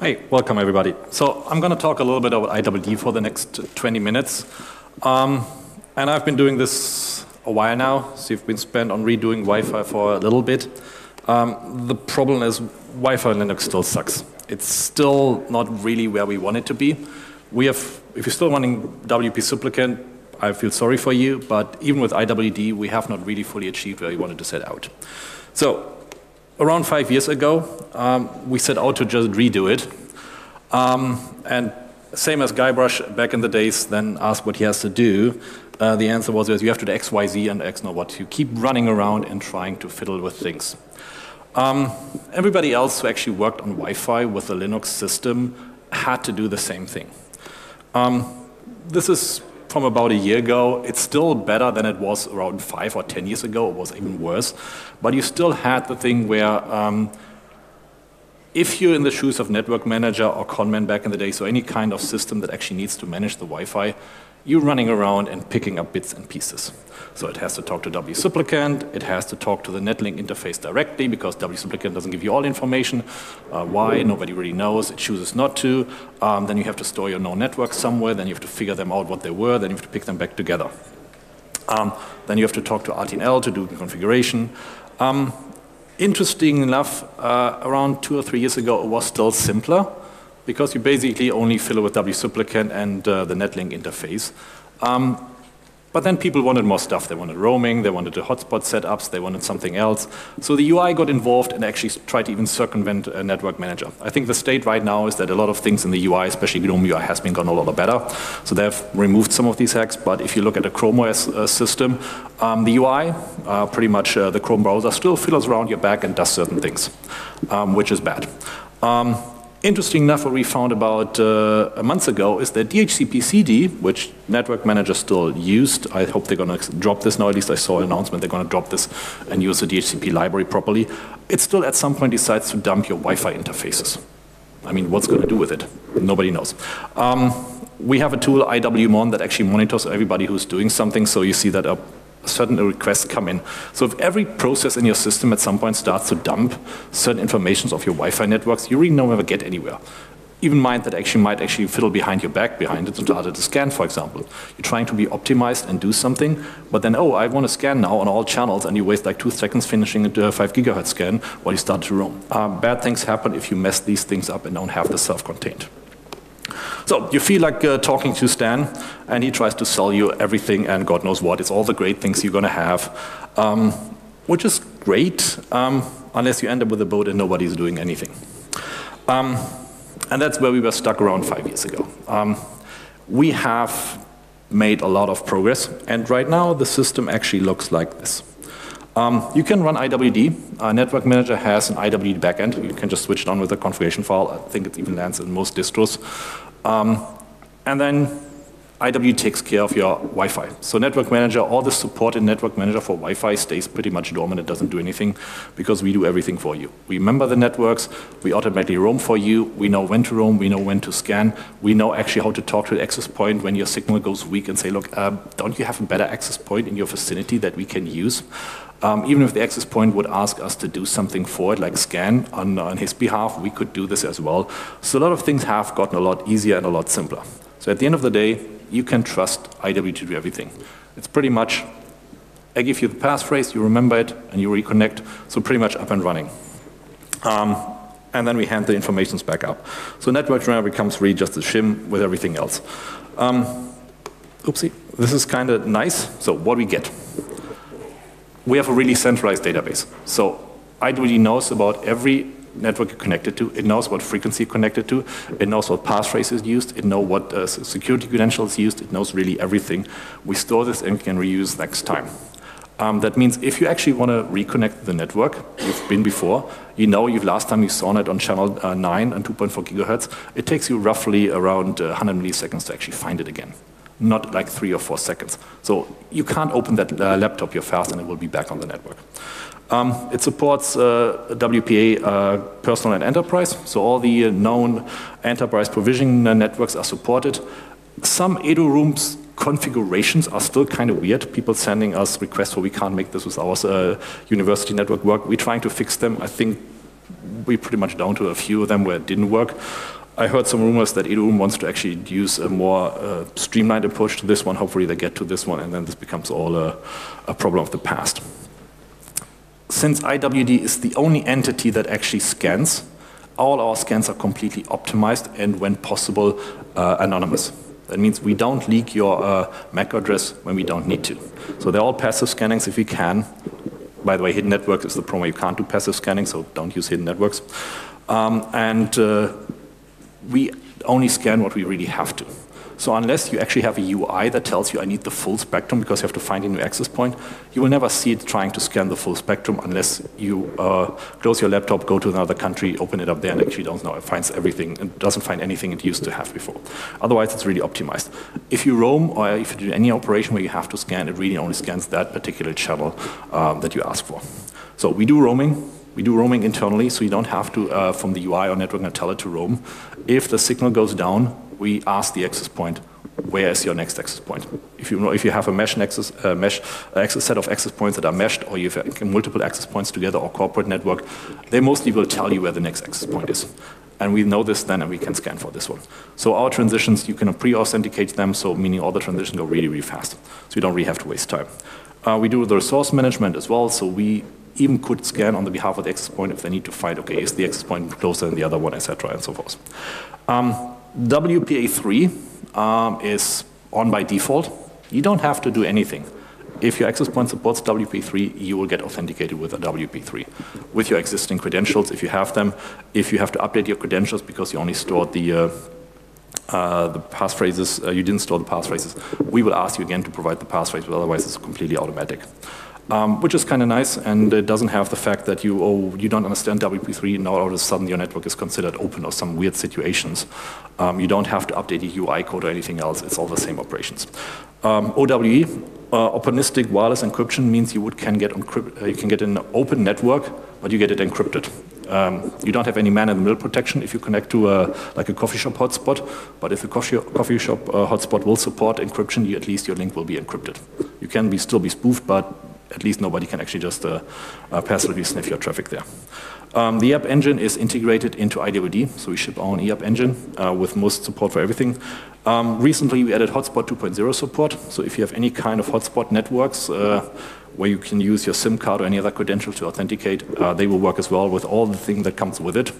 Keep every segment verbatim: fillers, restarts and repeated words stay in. Hey, welcome everybody. So I'm going to talk a little bit about I W D for the next twenty minutes. Um, and I've been doing this a while now, so you've been spent on redoing Wi-Fi for a little bit. Um, the problem is Wi-Fi in Linux still sucks. It's still not really where we want it to be. We have, if you're still running WPSupplicant, I feel sorry for you, but even with I W D, we have not really fully achieved where we wanted to set out. So around five years ago, um, we set out to just redo it. Um, and same as Guybrush back in the days, then asked what he has to do. Uh, the answer was you have to do X, Y, Z, and X, not what. You keep running around and trying to fiddle with things. Um, everybody else who actually worked on Wi-Fi with a Linux system had to do the same thing. Um, this is from about a year ago. It's still better than it was around five or ten years ago. It was even worse. But you still had the thing where um, if you're in the shoes of Network Manager or ConnMan back in the day, so any kind of system that actually needs to manage the Wi-Fi, you're running around and picking up bits and pieces. So it has to talk to WSupplicant, it has to talk to the Netlink interface directly because WSupplicant doesn't give you all information. Uh, why? Nobody really knows. It chooses not to. Um, then you have to store your known network somewhere. Then you have to figure them out what they were. Then you have to pick them back together. Um, then you have to talk to R T N L to do the configuration. Um, interesting enough, uh, around two or three years ago, it was still simpler, because you basically only fiddle with WSupplicant and uh, the Netlink interface. Um, but then people wanted more stuff. They wanted roaming, they wanted the hotspot setups, they wanted something else. So the U I got involved and actually tried to even circumvent uh, Network Manager. I think the state right now is that a lot of things in the U I, especially GNOME U I, has been gone a lot better. So they've removed some of these hacks, but if you look at a Chrome O S uh, system, um, the U I, uh, pretty much uh, the Chrome browser still fiddles around your back and does certain things, um, which is bad. Um, Interesting enough, what we found about uh, a month ago is that D H C P C D, which Network Manager still used, I hope they're going to drop this now, at least I saw an announcement they're going to drop this and use the D H C P library properly. It still at some point decides to dump your Wi-Fi interfaces. I mean, what's going to do with it? Nobody knows. Um, we have a tool, I W M O N, that actually monitors everybody who's doing something, so you see that a certain requests come in. So if every process in your system at some point starts to dump certain informations of your Wi-Fi networks, you really never get anywhere. Even mind that actually might actually fiddle behind your back behind it to start to scan, for example. You're trying to be optimized and do something, but then, oh, I want to scan now on all channels, and you waste like two seconds finishing a five gigahertz scan while you start to roam. Um, bad things happen if you mess these things up and don't have the self-contained. So you feel like uh, talking to Stan, and he tries to sell you everything and God knows what. It's all the great things you're going to have, um, which is great, um, unless you end up with a boat and nobody's doing anything. Um, and that's where we were stuck around five years ago. Um, we have made a lot of progress, and right now the system actually looks like this. Um, you can run I W D. Uh, Network Manager has an I W D backend. You can just switch it on with a configuration file. I think it even lands in most distros. Um, and then I W D takes care of your Wi-Fi. So Network Manager, all the support in Network Manager for Wi-Fi stays pretty much dormant. It doesn't do anything because we do everything for you. We remember the networks. We automatically roam for you. We know when to roam. We know when to scan. We know actually how to talk to the access point when your signal goes weak and say, look, uh, don't you have a better access point in your vicinity that we can use? Um, even if the access point would ask us to do something for it, like scan on, on his behalf, we could do this as well. So a lot of things have gotten a lot easier and a lot simpler. So at the end of the day, you can trust I W D to do everything. It's pretty much, I give you the passphrase, you remember it, and you reconnect, so pretty much up and running. Um, and then we hand the informations back up. So Network Manager becomes really just a shim with everything else. Um, oopsie, this is kind of nice. So what do we get? We have a really centralized database. So I W D knows about every network you're connected to. It knows what frequency you're connected to. It knows what passphrase is used. It knows what uh, security credentials is used. It knows really everything. We store this and can reuse next time. Um, that means if you actually want to reconnect the network, you've been before, you know you've last time you saw it on channel uh, nine and two point four gigahertz, it takes you roughly around uh, one hundred milliseconds to actually find it again. Not like three or four seconds. So you can't open that uh, laptop here fast and it will be back on the network. Um, it supports uh, W P A uh, personal and enterprise, so all the uh, known enterprise provision uh, networks are supported. Some eduroam's configurations are still kind of weird. People sending us requests for we can't make this with our uh, university network work. We're trying to fix them. I think we pretty much down to a few of them where it didn't work. I heard some rumors that eduroam wants to actually use a more uh, streamlined approach to this one. Hopefully they get to this one, and then this becomes all a, a problem of the past. Since I W D is the only entity that actually scans, all our scans are completely optimized and, when possible, uh, anonymous. That means we don't leak your uh, M A C address when we don't need to. So they're all passive scannings if we can. By the way, hidden networks is the problem where you can't do passive scanning, so don't use hidden networks. Um, and uh, we only scan what we really have to. So unless you actually have a U I that tells you I need the full spectrum because you have to find a new access point, you will never see it trying to scan the full spectrum unless you uh, close your laptop, go to another country, open it up there, and actually don't know. It finds everything and doesn't find anything it used to have before. Otherwise, it's really optimized. If you roam or if you do any operation where you have to scan, it really only scans that particular channel um, that you ask for. So we do roaming. We do roaming internally, so you don't have to, uh, from the U I or network, and tell it to roam. If the signal goes down, we ask the access point, where is your next access point? If you know, if you have a mesh, nexus, uh, mesh uh, access set of access points that are meshed, or you have multiple access points together, or corporate network, they mostly will tell you where the next access point is. And we know this then, and we can scan for this one. So our transitions, you can pre-authenticate them, so meaning all the transitions go really, really fast. So you don't really have to waste time. Uh, we do the resource management as well, so we even could scan on the behalf of the access point if they need to find, okay, is the access point closer than the other one, et cetera, and so forth. Um, W P A three um, is on by default. You don't have to do anything. If your access point supports W P A three, you will get authenticated with a W P A three with your existing credentials if you have them. If you have to update your credentials because you only stored the uh, uh, the passphrases, uh, you didn't store the passphrases, we will ask you again to provide the passphrase, but otherwise it's completely automatic. Um, which is kind of nice, and it doesn't have the fact that you oh you don't understand W P A three, and all of a sudden your network is considered open or some weird situations. Um, you don't have to update the U I code or anything else. It's all the same operations. Um, O W E, uh, Openistic Wireless Encryption, means you would can get encrypt, uh, you can get an open network, but you get it encrypted. Um, you don't have any man-in-the-middle protection if you connect to a, like a coffee shop hotspot, but if the coffee, coffee shop uh, hotspot will support encryption, you, at least your link will be encrypted. You can be still be spoofed, but at least nobody can actually just uh, uh, passively sniff your traffic there. Um, the eAP engine is integrated into I W D, so we ship our own eAP engine uh, with most support for everything. Um, recently, we added hotspot two point oh support, so if you have any kind of hotspot networks uh, where you can use your SIM card or any other credential to authenticate, uh, they will work as well with all the things that comes with it.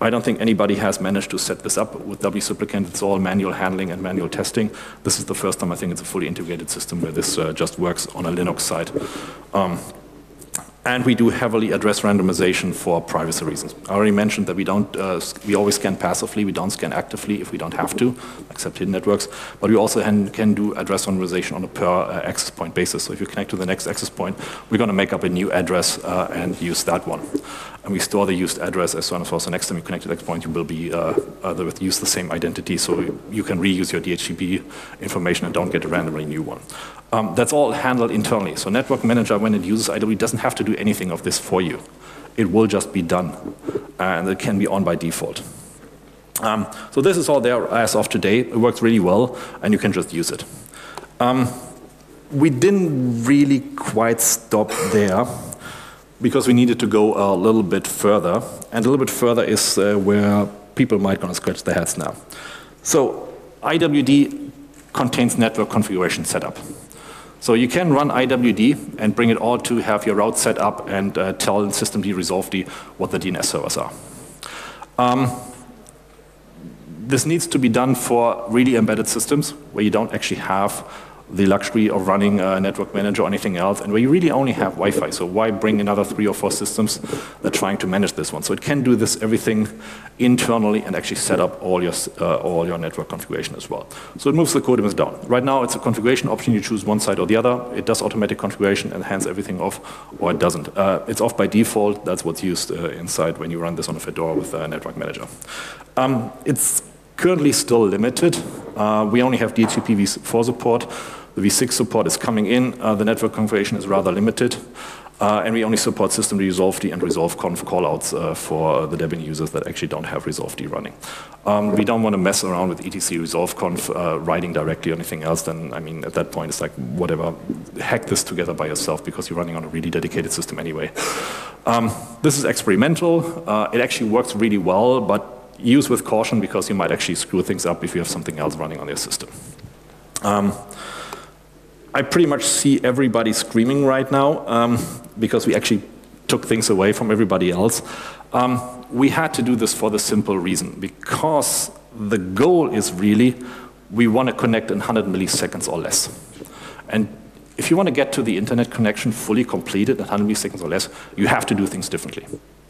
I don't think anybody has managed to set this up with WSupplicant. It's all manual handling and manual testing. This is the first time I think it's a fully integrated system where this uh, just works on a Linux side. Um, and we do heavily address randomization for privacy reasons. I already mentioned that we don't, uh, we always scan passively. We don't scan actively if we don't have to, except hidden networks. But we also can do address randomization on a per uh, access point basis. So if you connect to the next access point, we're going to make up a new address uh, and use that one. And we store the used address as soon as possible. So next time you connect to that point, you will be uh, uh, use the same identity, so you can reuse your D H C P information and don't get a randomly new one. Um, that's all handled internally. So Network Manager, when it uses I W D, doesn't have to do anything of this for you. It will just be done, and it can be on by default. Um, so this is all there as of today. It works really well, and you can just use it. Um, we didn't really quite stop there, because we needed to go a little bit further. And a little bit further is uh, where people might gonna scratch their heads now. So I W D contains network configuration setup. So you can run I W D and bring it all to have your route set up and uh, tell systemd-resolved what the D N S servers are. Um, this needs to be done for really embedded systems where you don't actually have the luxury of running a network manager or anything else, and where you really only have Wi-Fi. So why bring another three or four systems that are trying to manage this one? So it can do this everything internally and actually set up all your, uh, all your network configuration as well. So it moves the codiums down. Right now, it's a configuration option. You choose one side or the other. It does automatic configuration and hands everything off, or it doesn't. Uh, it's off by default. That's what's used uh, inside when you run this on a Fedora with a network manager. Um, it's currently still limited. Uh, we only have D H C P v four support. The v six support is coming in. Uh, the network configuration is rather limited. Uh, and we only support systemd-resolved and resolve dot conf callouts uh, for the Debian users that actually don't have resolved running. Um, we don't want to mess around with etc resolve dot conf uh, writing directly or anything else. Then, I mean, at that point, it's like, whatever, hack this together by yourself because you're running on a really dedicated system anyway. Um, this is experimental. Uh, it actually works really well, but use with caution because you might actually screw things up if you have something else running on your system. Um, I pretty much see everybody screaming right now um, because we actually took things away from everybody else. Um, we had to do this for the simple reason, because the goal is really we want to connect in one hundred milliseconds or less. And if you want to get to the internet connection fully completed in one hundred milliseconds or less, you have to do things differently.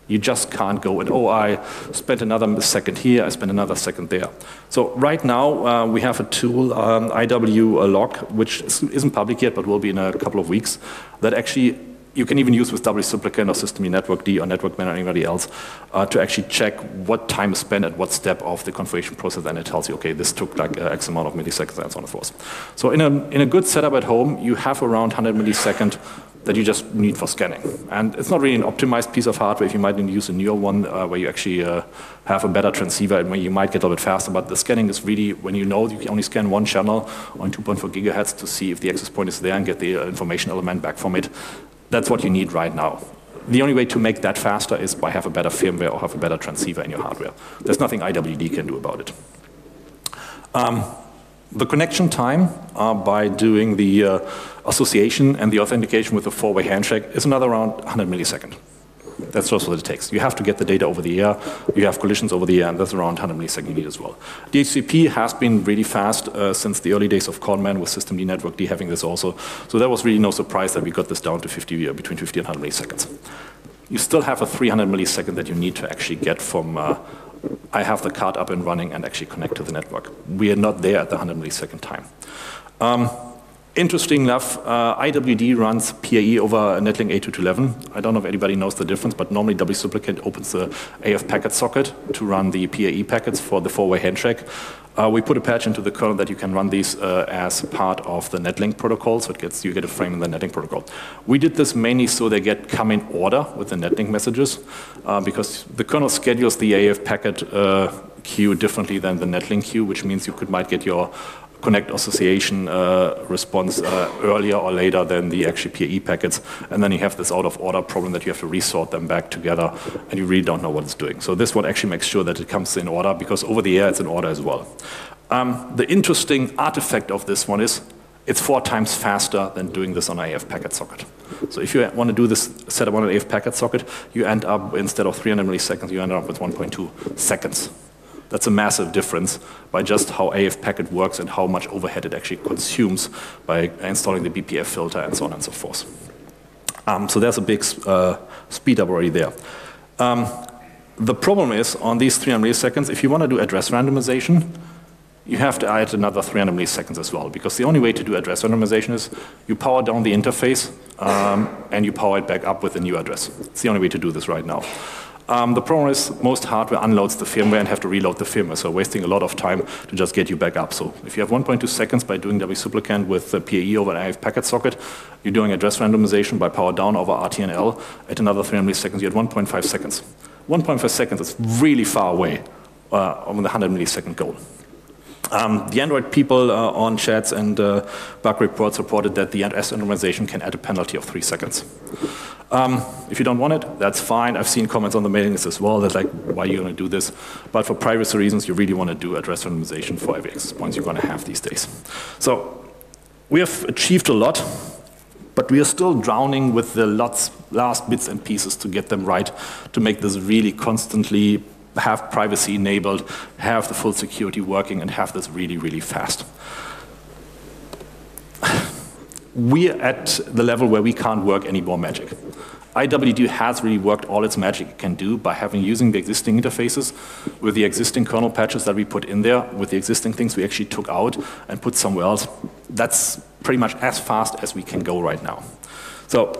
You just can't go and, oh, I spent another second here, I spent another second there. So right now, uh, we have a tool, um, I W log, which isn't public yet, but will be in a couple of weeks, that actually you can even use with WSupplicant or systemd-networkd or Network Manager or anybody else uh, to actually check what time is spent at what step of the configuration process, and it tells you, okay, this took like uh, X amount of milliseconds and so on and so forth. So in a, in a good setup at home, you have around one hundred milliseconds that you just need for scanning. And it's not really an optimized piece of hardware. If you might use a newer one uh, where you actually uh, have a better transceiver and where you might get a little bit faster, but the scanning is really when you know you can only scan one channel on two point four gigahertz to see if the access point is there and get the information element back from it. That's what you need right now. The only way to make that faster is by have a better firmware or have a better transceiver in your hardware. There's nothing I W D can do about it. Um, The connection time uh, by doing the uh, association and the authentication with a four-way handshake is another around one hundred milliseconds. That's just what it takes. You have to get the data over the air, you have collisions over the air, and that's around one hundred milliseconds you need as well. D H C P has been really fast uh, since the early days of ConnMan with systemd-networkd having this also. So that was really no surprise that we got this down to fifty, uh, between fifty and one hundred milliseconds. You still have a three hundred millisecond that you need to actually get from uh, I have the card up and running and actually connect to the network. We are not there at the one hundred millisecond time. Um, interesting enough, uh, I W D runs P A E over Netlink eight two two eleven. I don't know if anybody knows the difference, but normally WSupplicant opens the A F packet socket to run the P A E packets for the four-way handshake. Uh, we put a patch into the kernel that you can run these uh, as part of the Netlink protocol, so it gets, you get a frame in the Netlink protocol. We did this mainly so they get come in order with the Netlink messages, uh, because the kernel schedules the A F packet uh, queue differently than the Netlink queue, which means you could might get your connect association uh, response uh, earlier or later than the actual P A E packets, and then you have this out-of-order problem that you have to resort them back together, and you really don't know what it's doing. So this one actually makes sure that it comes in order, because over the air it's in order as well. Um, the interesting artifact of this one is it's four times faster than doing this on an A F packet socket. So if you want to do this setup on an A F packet socket, you end up, instead of three hundred milliseconds, you end up with one point two seconds. That's a massive difference by just how A F packet works and how much overhead it actually consumes by installing the B P F filter and so on and so forth. Um, so there's a big uh, speed up already there. Um, the problem is on these three hundred milliseconds, if you want to do address randomization, you have to add another three hundred milliseconds as well, because the only way to do address randomization is you power down the interface um, and you power it back up with a new address. It's the only way to do this right now. Um, the problem is most hardware unloads the firmware and have to reload the firmware, so wasting a lot of time to just get you back up. So if you have one point two seconds by doing WSupplicant with the P A E over an I F packet socket, you're doing address randomization by power down over R T N L. At another three hundred milliseconds, you're at one point five seconds. one point five seconds is really far away uh, on the one hundred millisecond goal. Um, the Android people uh, on chats and uh, bug reports reported that the address randomization can add a penalty of three seconds. Um, if you don't want it, that's fine. I've seen comments on the mailing list as well that like, why are you going to do this? But for privacy reasons, you really want to do address randomization for every access point you're going to have these days. So we have achieved a lot, but we are still drowning with the lots, last bits and pieces to get them right, to make this really constantly have privacy enabled, have the full security working, and have this really, really fast. We're at the level where we can't work any more magic. I W D has really worked all its magic it can do by having using the existing interfaces with the existing kernel patches that we put in there, with the existing things we actually took out and put somewhere else. That's pretty much as fast as we can go right now. So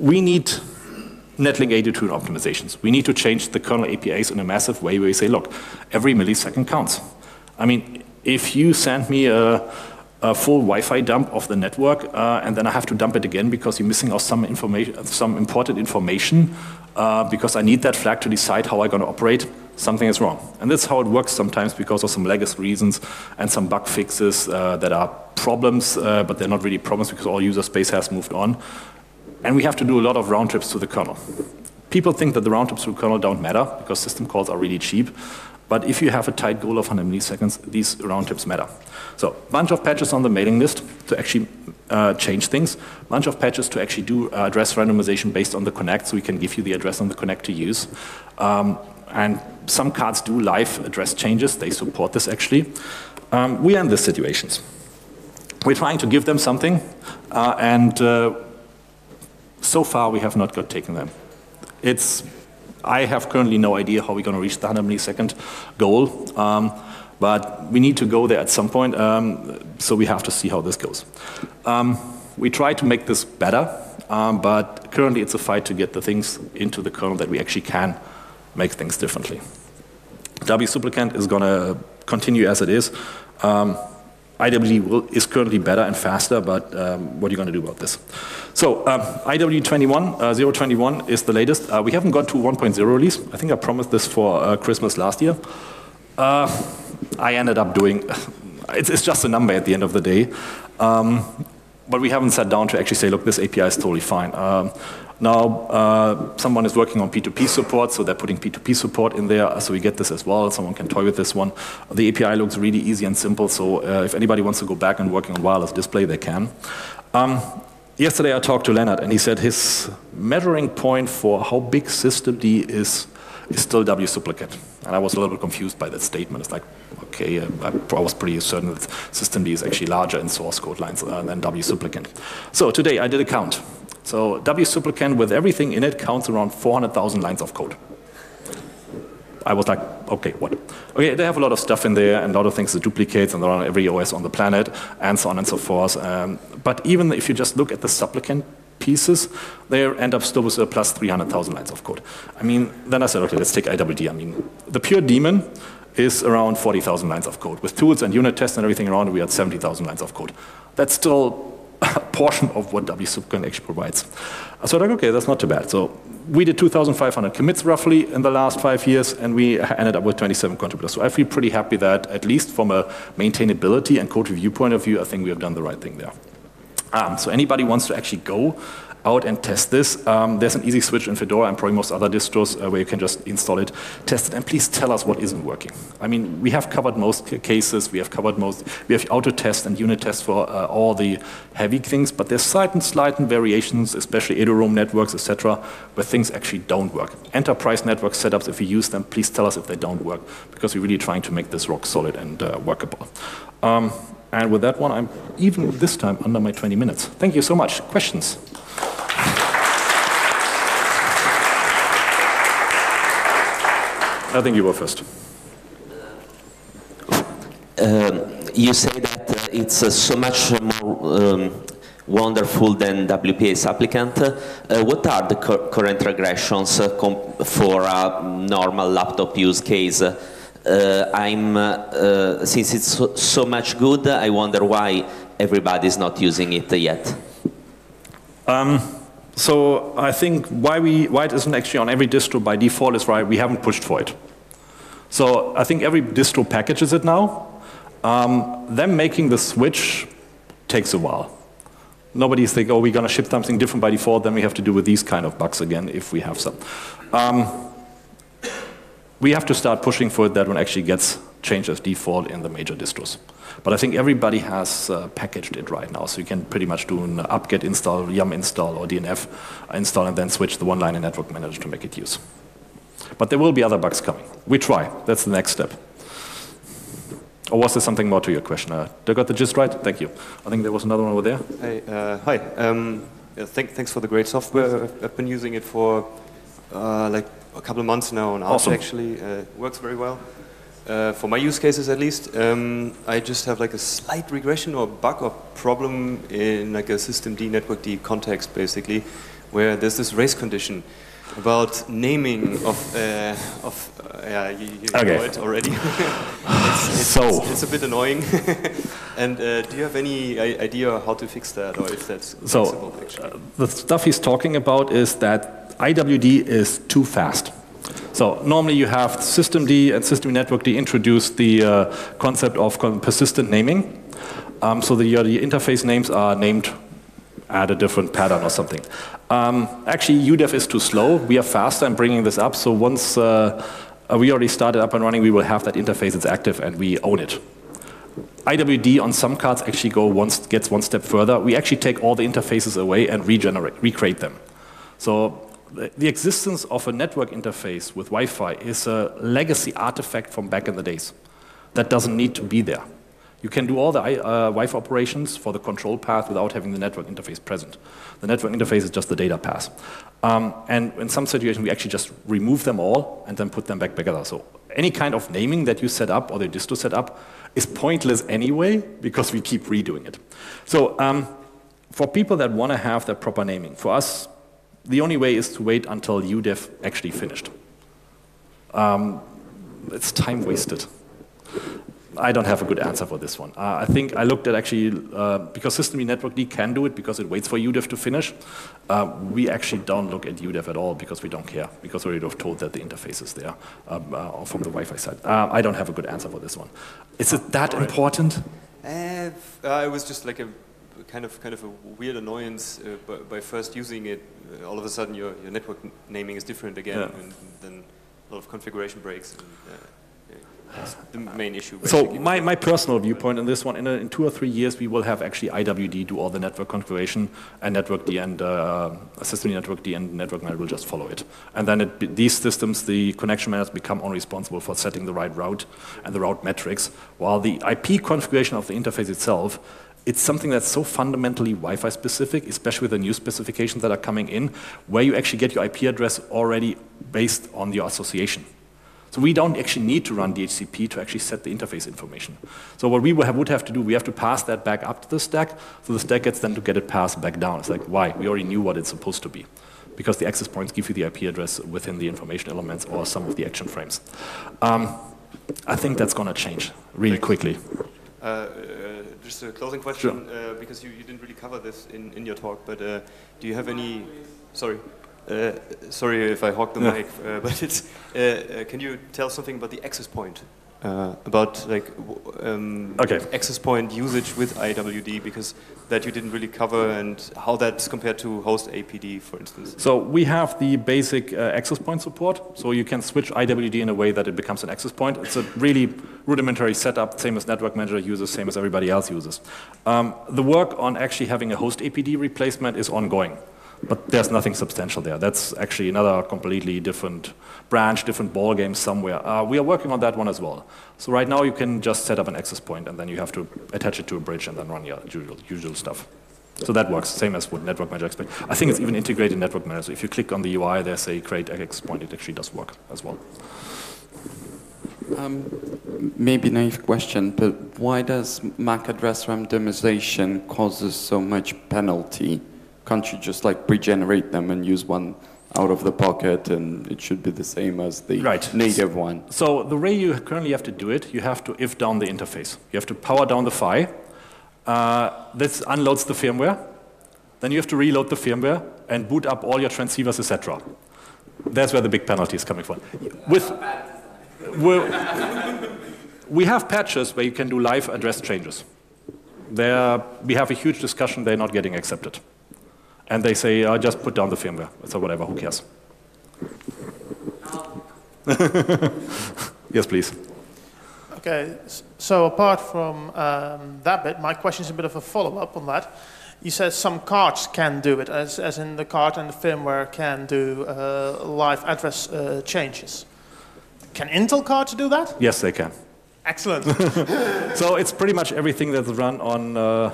we need Netlink eight two two optimizations. We need to change the kernel A P Is in a massive way where we say, look, every millisecond counts. I mean, if you send me a, a full Wi-Fi dump of the network uh, and then I have to dump it again because you're missing out some information, some important information uh, because I need that flag to decide how I'm going to operate, something is wrong. And that's how it works sometimes because of some legacy reasons and some bug fixes uh, that are problems, uh, but they're not really problems because all user space has moved on. And we have to do a lot of round trips to the kernel. people think that the round trips through kernel don't matter because system calls are really cheap. But if you have a tight goal of one hundred milliseconds, these round trips matter. So bunch of patches on the mailing list to actually uh, change things. Bunch of patches to actually do uh, address randomization based on the connect, so we can give you the address on the connect to use. Um, and some cards do live address changes. They support this actually. Um, we are in these situations. We're trying to give them something, uh, and uh, so far we have not got taken them. It's, I have currently no idea how we're going to reach the one hundred millisecond goal, um, but we need to go there at some point, um, so we have to see how this goes. Um, we try to make this better, um, but currently it's a fight to get the things into the kernel that we actually can make things differently. WSupplicant is going to continue as it is. Um, I W D will, is currently better and faster, but um, what are you going to do about this? So um, I W twenty-one, uh, zero twenty-one is the latest. Uh, we haven't got to one point oh release. I think I promised this for uh, Christmas last year. Uh, I ended up doing, it's, it's just a number at the end of the day. Um, but we haven't sat down to actually say, look, this A P I is totally fine. Um, Now, uh, someone is working on P two P support, so they're putting P two P support in there, so we get this as well. Someone can toy with this one. The A P I looks really easy and simple, so uh, if anybody wants to go back and working on wireless display, they can. Um, yesterday I talked to Leonard, and he said his measuring point for how big systemd is is still WSupplicant. And I was a little bit confused by that statement. It's like, okay, uh, I, I was pretty certain that systemd is actually larger in source code lines uh, than WSupplicant. So today I did a count. So WSupplicant with everything in it counts around four hundred thousand lines of code. I was like, okay, what? Okay, they have a lot of stuff in there and a lot of things that duplicates, and they're on every O S on the planet and so on and so forth. Um, but even if you just look at the supplicant pieces, they end up still with a plus three hundred thousand lines of code. I mean, then I said, okay, let's take I W D. I mean, the pure daemon is around forty thousand lines of code. With tools and unit tests and everything around, we had seventy thousand lines of code. That's still a portion of what WSupplicant actually provides. So like, okay, that's not too bad. So we did two thousand five hundred commits roughly in the last five years, and we ended up with twenty-seven contributors. So I feel pretty happy that at least from a maintainability and code review point of view, I think we have done the right thing there. Um, so anybody wants to actually go out and test this, um, there's an easy switch in Fedora and probably most other distros uh, where you can just install it, test it, and please tell us what isn't working. I mean, we have covered most cases, we have covered most, we have auto test and unit tests for uh, all the heavy things, but there's slight and slight variations, especially eduroam networks, et cetera, where things actually don't work. Enterprise network setups, if you use them, please tell us if they don't work, because we're really trying to make this rock solid and uh, workable. Um, and with that one, I'm even this time under my twenty minutes. Thank you so much. Questions? I think you were first. Um, you say that uh, it's uh, so much more um, wonderful than WPA-supplicant. Uh, what are the cur current regressions uh, for a normal laptop use case? Uh, I'm, uh, uh, since it's so, so much good, I wonder why everybody's not using it yet. Um, So I think why, we, why it isn't actually on every distro by default is right, we haven't pushed for it. So I think every distro packages it now. Um, them making the switch takes a while. Nobody's thinking, oh, we're going to ship something different by default, then we have to do with these kind of bugs again if we have some. Um, we have to start pushing for it that one actually gets changed as default in the major distros. But I think everybody has uh, packaged it right now, so you can pretty much do an apt-get install, yum install, or D N F install, and then switch the one-liner network manager to make it use. But there will be other bugs coming. We try. That's the next step. Or was there something more to your question? Uh, did I got the gist right? Thank you. I think there was another one over there. Hey, uh, hi. Um, yeah, th thanks for the great software. I've been using it for uh, like a couple of months now on Arch. Awesome. Actually, uh, works very well. Uh, for my use cases, at least, um, I just have like a slight regression or bug or problem in like a systemd-networkd context, basically, where there's this race condition about naming of uh, of uh, yeah, you, you okay. know it already. it's, it's, so it's, it's a bit annoying. And uh, do you have any idea how to fix that, or if that's so possible? Actually, uh, the stuff he's talking about is that I W D is too fast. So normally you have systemd and systemd-networkd introduced the uh, concept of persistent naming, um, so that your the interface names are named add a different pattern or something. Um, actually, Udev is too slow. We are faster in bringing this up. So once uh, we already started up and running, we will have that interface. It's active, and we own it. I W D on some cards actually go one, gets one step further. We actually take all the interfaces away and regenerate, recreate them. So the existence of a network interface with Wi-Fi is a legacy artifact from back in the days. That doesn't need to be there. You can do all the uh, Wi-Fi operations for the control path without having the network interface present. The network interface is just the data path. Um, and in some situations, we actually just remove them all and then put them back together. So any kind of naming that you set up or the distro set up is pointless anyway, because we keep redoing it. So um, for people that want to have their proper naming, for us, the only way is to wait until Udev actually finished. Um, it's time wasted. I don't have a good answer for this one. Uh, I think I looked at actually, uh, because systemd-networkd can do it because it waits for Udev to finish, uh, we actually don't look at Udev at all because we don't care, because we were told that the interface is there um, uh, from the Wi-Fi side. Uh, I don't have a good answer for this one. Is it that right. important? Uh, it was just like a kind of kind of a weird annoyance uh, by, by first using it. Uh, all of a sudden, your, your network naming is different again, yeah. and, and then a lot of configuration breaks. And, uh, That's the main issue. Basically. So my, my personal viewpoint on this one, in, a, in two or three years, we will have actually I W D do all the network configuration, and networkd and uh, systemd-networkd and network manager will just follow it. And then it, these systems, the connection managers, become only responsible for setting the right route and the route metrics, while the I P configuration of the interface itself, it's something that's so fundamentally Wi-Fi specific, especially with the new specifications that are coming in, where you actually get your I P address already based on your association. So we don't actually need to run D H C P to actually set the interface information. So what we would have to do, we have to pass that back up to the stack, so the stack gets them to get it passed back down. It's like, why? We already knew what it's supposed to be, because the access points give you the I P address within the information elements or some of the action frames. Um, I think that's going to change really quickly. Uh, uh, just a closing question, sure. uh, because you, you didn't really cover this in, in your talk, but uh, do you have any... Sorry. Uh, sorry if I hog the yeah. mic, uh, but it's, uh, uh, can you tell something about the access point? Uh, about like um, okay. access point usage with I W D, because that you didn't really cover, and how that's compared to host A P D, for instance. So we have the basic uh, access point support, so you can switch I W D in a way that it becomes an access point. It's a really rudimentary setup, same as network manager uses, same as everybody else uses. Um, the work on actually having a host A P D replacement is ongoing. But there's nothing substantial there. That's actually another completely different branch, different ball game somewhere. Uh, we are working on that one as well. So right now you can just set up an access point, and then you have to attach it to a bridge and then run your usual, usual stuff. So that works, same as what Network Manager expects. I think it's even integrated in Network Manager. So if you click on the U I, there say create access point, it actually does work as well. Um, maybe naive question, but why does M A C address randomization causes so much penalty? Can't you just like regenerate them and use one out of the pocket, and it should be the same as the right. native one? So the way you currently have to do it, you have to if down the interface. You have to power down the F I. Uh, this unloads the firmware. Then you have to reload the firmware and boot up all your transceivers, et cetera. That's where the big penalty is coming from. With we have patches where you can do live address changes. There we have a huge discussion. They're not getting accepted. And they say, uh, just put down the firmware. So whatever, who cares? Yes, please. OK, so apart from um, that bit, my question is a bit of a follow-up on that. You said some cards can do it, as, as in the card and the firmware can do uh, live address uh, changes. Can Intel cards do that? Yes, they can. Excellent. So it's pretty much everything that's run on uh,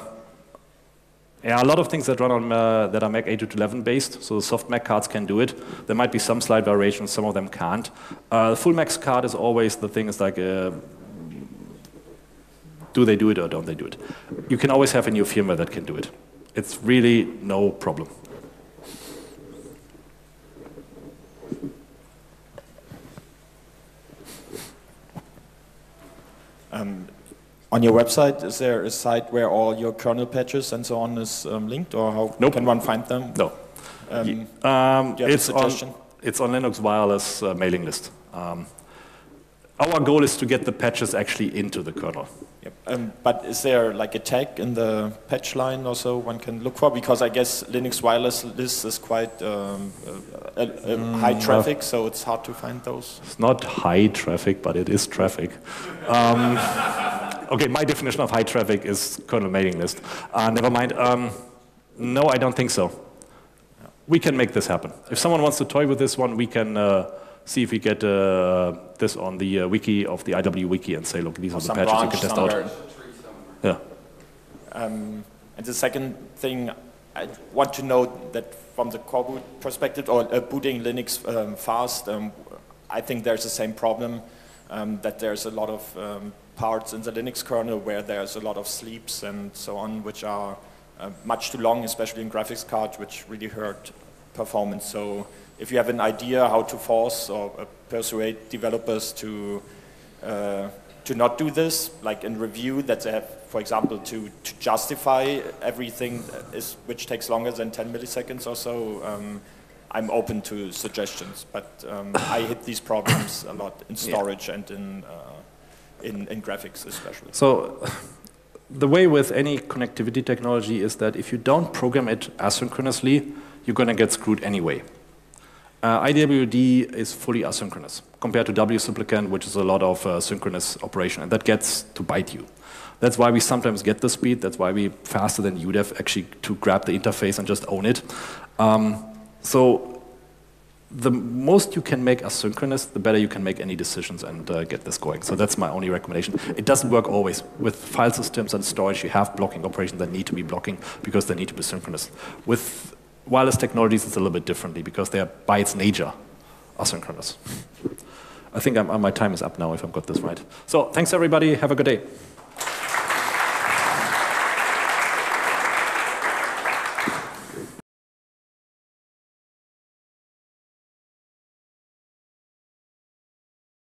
Yeah, a lot of things that run on uh, that are MAC eight to eleven based, so the soft M A C cards can do it. There might be some slight variations; some of them can't. Uh, the full M A C card is always the thing. Is like, uh, do they do it or don't they do it? You can always have a new firmware that can do it. It's really no problem. Um. On your website, is there a site where all your kernel patches and so on is um, linked, or how nope. can one find them? No. Um, um, do you have it's a suggestion? On, it's on Linux Wireless uh, mailing list. Um, our goal is to get the patches actually into the kernel. Yep. Um, but is there like a tag in the patch line or so one can look for? Because I guess Linux Wireless list is quite um, uh, uh, mm, high traffic, uh, so it's hard to find those. It's not high traffic, but it is traffic. Um, okay, my definition of high traffic is kernel mailing list. Uh, never mind. Um, no, I don't think so. We can make this happen. If someone wants to toy with this one, we can uh, see if we get uh, this on the uh, wiki of the I W wiki and say, look, these are the patches you can test out. Yeah. Um, and the second thing, I want to know that from the core boot perspective or uh, booting Linux um, fast, um, I think there's the same problem um, that there's a lot of um, parts in the Linux kernel where there's a lot of sleeps and so on, which are Uh, much too long, especially in graphics cards, which really hurt performance. So if you have an idea how to force or uh, persuade developers to uh, to not do this, like in review that they have, for example, to, to justify everything is, which takes longer than ten milliseconds or so, um, I'm open to suggestions. But um, I hit these problems a lot in storage yeah. and in, uh, in, in graphics especially. So. The way with any connectivity technology is that if you don't program it asynchronously, you're going to get screwed anyway. Uh, I W D is fully asynchronous compared to WSupplicant, which is a lot of uh, synchronous operation, and that gets to bite you. That's why we sometimes get the speed. That's why we're faster than Udev actually to grab the interface and just own it. Um, so the most you can make asynchronous, the better you can make any decisions and uh, get this going. So that's my only recommendation. It doesn't work always. With file systems and storage, you have blocking operations that need to be blocking because they need to be synchronous. With wireless technologies, it's a little bit differently because they are, by its nature, asynchronous. I think I'm, my time is up now if I've got this right. So thanks, everybody. Have a good day.